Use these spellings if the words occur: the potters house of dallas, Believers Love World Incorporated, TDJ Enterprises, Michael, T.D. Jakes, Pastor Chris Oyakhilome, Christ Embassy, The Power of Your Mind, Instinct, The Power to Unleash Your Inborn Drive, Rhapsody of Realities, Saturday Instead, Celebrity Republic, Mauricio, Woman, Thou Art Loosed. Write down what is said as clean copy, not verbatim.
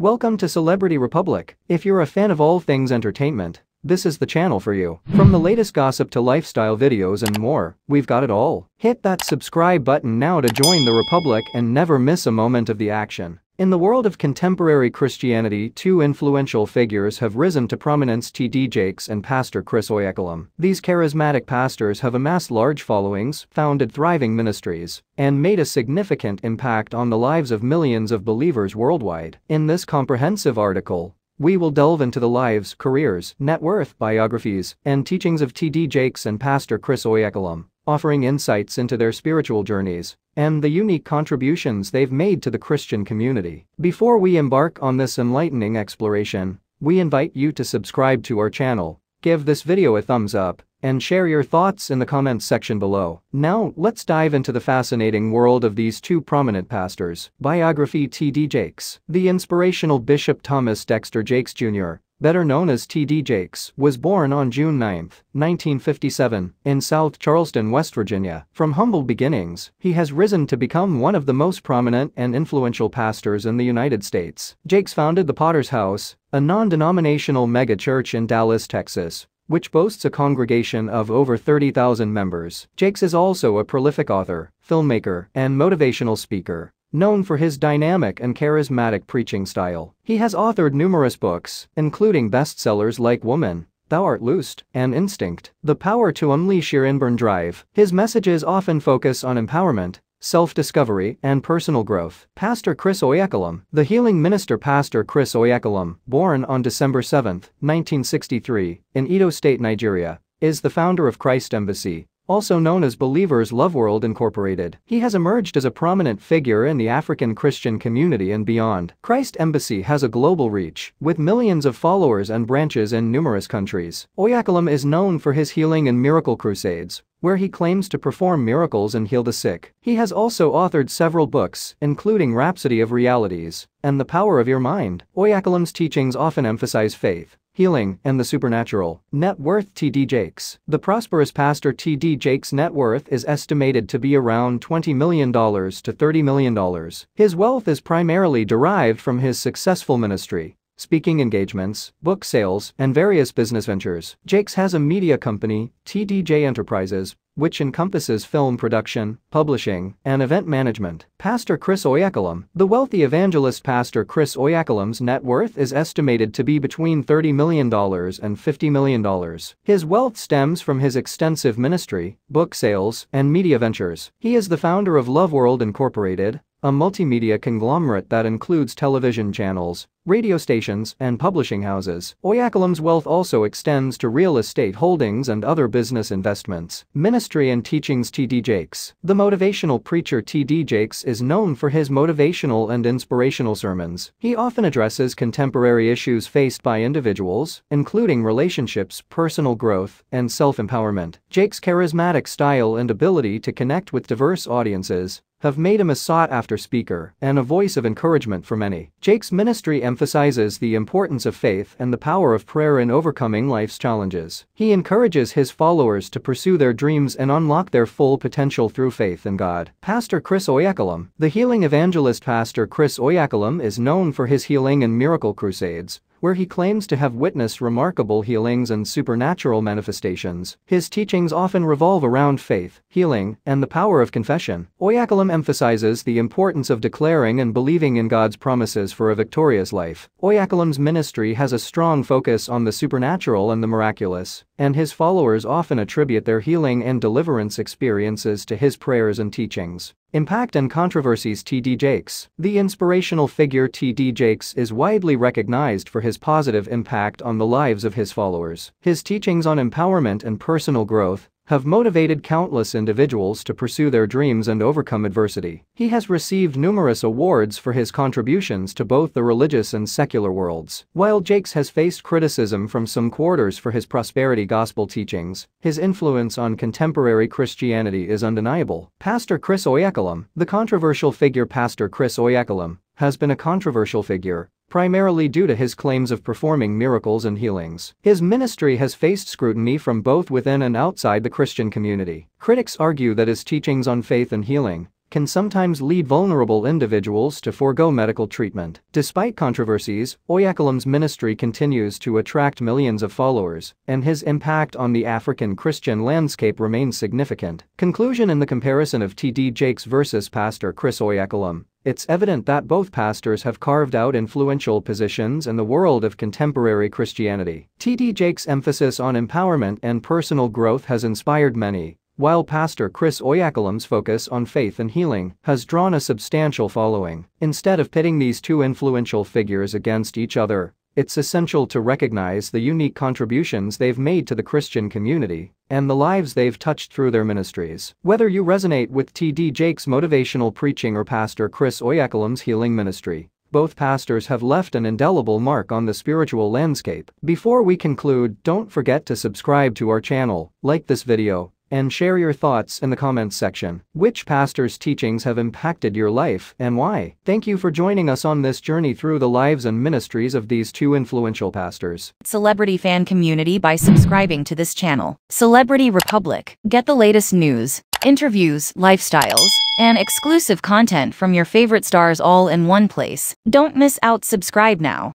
Welcome to Celebrity Republic. If you're a fan of all things entertainment, this is the channel for you. From the latest gossip to lifestyle videos and more, we've got it all. Hit that subscribe button now to join the Republic and never miss a moment of the action. In the world of contemporary Christianity, two influential figures have risen to prominence: T.D. Jakes and Pastor Chris Oyakhilome. These charismatic pastors have amassed large followings, founded thriving ministries, and made a significant impact on the lives of millions of believers worldwide. In this comprehensive article, we will delve into the lives, careers, net worth, biographies, and teachings of T.D. Jakes and Pastor Chris Oyakhilome, offering insights into their spiritual journeys and the unique contributions they've made to the Christian community. Before we embark on this enlightening exploration, we invite you to subscribe to our channel, give this video a thumbs up, and share your thoughts in the comments section below. Now, let's dive into the fascinating world of these two prominent pastors. Biography: T.D. Jakes. The inspirational Bishop Thomas Dexter Jakes, Jr., better known as T.D. Jakes, was born on June 9, 1957, in South Charleston, West Virginia. From humble beginnings, he has risen to become one of the most prominent and influential pastors in the United States. Jakes founded the Potters House, a non-denominational megachurch in Dallas, Texas, which boasts a congregation of over 30,000 members. Jakes is also a prolific author, filmmaker, and motivational speaker, known for his dynamic and charismatic preaching style. He has authored numerous books, including bestsellers like Woman, Thou Art Loosed, and Instinct, The Power to Unleash Your Inborn Drive. His messages often focus on empowerment, self-discovery, and personal growth. Pastor Chris Oyakhilome. The healing minister Pastor Chris Oyakhilome, born on December 7, 1963, in Edo State, Nigeria, is the founder of Christ Embassy, also known as Believers Love World Incorporated. He has emerged as a prominent figure in the African Christian community and beyond. Christ Embassy has a global reach, with millions of followers and branches in numerous countries. Oyakhilome is known for his healing and miracle crusades, where he claims to perform miracles and heal the sick. He has also authored several books, including Rhapsody of Realities and The Power of Your Mind. Oyakhilome's teachings often emphasize faith, healing, and the supernatural. Net worth: T.D. Jakes. The prosperous pastor T.D. Jakes' net worth is estimated to be around $20 million to $30 million. His wealth is primarily derived from his successful ministry, speaking engagements, book sales, and various business ventures. Jakes has a media company, TDJ Enterprises, which encompasses film production, publishing, and event management. Pastor Chris Oyakhilome. The wealthy evangelist Pastor Chris Oyakhilome's net worth is estimated to be between $30 million and $50 million. His wealth stems from his extensive ministry, book sales, and media ventures. He is the founder of Love World Incorporated, a multimedia conglomerate that includes television channels, radio stations, and publishing houses. Oyakhilome's wealth also extends to real estate holdings and other business investments. Ministry and teachings: T.D. Jakes. The motivational preacher T.D. Jakes is known for his motivational and inspirational sermons. He often addresses contemporary issues faced by individuals, including relationships, personal growth, and self-empowerment. Jakes' charismatic style and ability to connect with diverse audiences have made him a sought-after speaker and a voice of encouragement for many. Jakes' ministry emphasizes the importance of faith and the power of prayer in overcoming life's challenges. He encourages his followers to pursue their dreams and unlock their full potential through faith in God. Pastor Chris Oyakhilome. The healing evangelist Pastor Chris Oyakhilome is known for his healing and miracle crusades, where he claims to have witnessed remarkable healings and supernatural manifestations. His teachings often revolve around faith, healing, and the power of confession. Oyakhilome emphasizes the importance of declaring and believing in God's promises for a victorious life. Oyakhilome's ministry has a strong focus on the supernatural and the miraculous, and his followers often attribute their healing and deliverance experiences to his prayers and teachings. Impact and controversies: T.D. Jakes. The inspirational figure T.D. Jakes is widely recognized for his positive impact on the lives of his followers. His teachings on empowerment and personal growth have motivated countless individuals to pursue their dreams and overcome adversity. He has received numerous awards for his contributions to both the religious and secular worlds. While Jakes has faced criticism from some quarters for his prosperity gospel teachings, his influence on contemporary Christianity is undeniable. Pastor Chris Oyakhilome. The controversial figure Pastor Chris Oyakhilome has been a controversial figure, primarily due to his claims of performing miracles and healings. His ministry has faced scrutiny from both within and outside the Christian community. Critics argue that his teachings on faith and healing can sometimes lead vulnerable individuals to forego medical treatment. Despite controversies, Oyakhilome's ministry continues to attract millions of followers, and his impact on the African Christian landscape remains significant. Conclusion: in the comparison of T.D. Jakes versus Pastor Chris Oyakhilome, it's evident that both pastors have carved out influential positions in the world of contemporary Christianity. T.D. Jakes' emphasis on empowerment and personal growth has inspired many, while Pastor Chris Oyakhilome's focus on faith and healing has drawn a substantial following. Instead of pitting these two influential figures against each other, it's essential to recognize the unique contributions they've made to the Christian community and the lives they've touched through their ministries. Whether you resonate with T.D. Jakes' motivational preaching or Pastor Chris Oyakhilom's healing ministry, both pastors have left an indelible mark on the spiritual landscape. Before we conclude, don't forget to subscribe to our channel, like this video, and share your thoughts in the comments section. Which pastor's teachings have impacted your life and why? Thank you for joining us on this journey through the lives and ministries of these two influential pastors. Celebrity fan community by subscribing to this channel. Celebrity Republic. Get the latest news, interviews, lifestyles, and exclusive content from your favorite stars all in one place. Don't miss out. Subscribe now.